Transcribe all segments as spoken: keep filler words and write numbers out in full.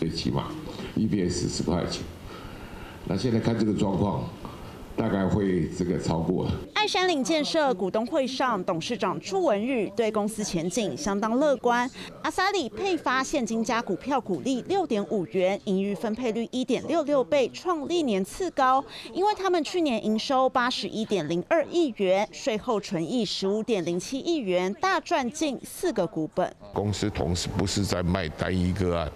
最起码 E B S 十块钱。那现在看这个状况，大概会这个超过了。爱山岭建设股东会上，董事长朱文宇对公司前景相当乐观。阿萨里配发现金加股票股利六点五元，盈余分配率一点六六倍，创历年次高。因为他们去年营收八十一点零二亿元，税后纯益十五点零七亿元，大赚近四个股本。公司同时不是在卖单一个案，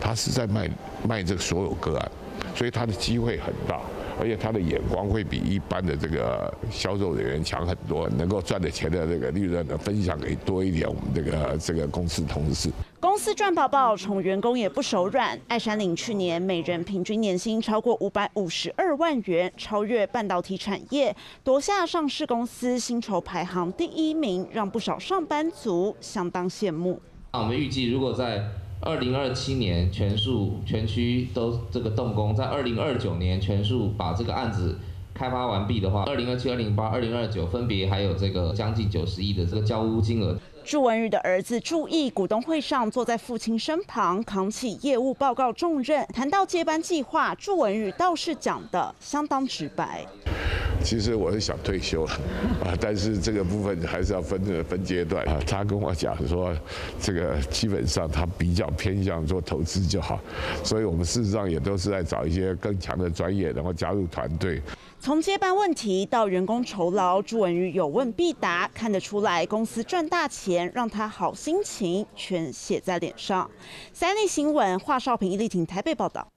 它是在卖卖这所有个案，所以它的机会很大。 而且他的眼光会比一般的这个销售人员强很多，能够赚的钱的这个利润呢，分享给多一点我们这个这个公司同事。公司赚饱饱，宠员工也不手软。爱山岭去年每人平均年薪超过五百五十二万元，超越半导体产业，夺下上市公司薪酬排行第一名，让不少上班族相当羡慕。我们预计，如果在 二零二七年全数全区都这个动工，在二零二九年全数把这个案子开发完毕的话，二零二七、二零八、二零二九分别还有这个将近九十亿的这个交屋金额。朱文宇的儿子朱毅，股东会上坐在父亲身旁，扛起业务报告重任。谈到接班计划，朱文宇倒是讲的相当直白。其实我是想退休了啊，但是这个部分还是要分分阶段啊。他跟我讲说，这个基本上他比较偏向做投资就好，所以我们事实上也都是在找一些更强的专业，然后加入团队。从接班问题到员工酬劳，朱文宇有问必答，看得出来公司赚大钱让他好心情全写在脸上。三立新闻华少平、李挺台北报道。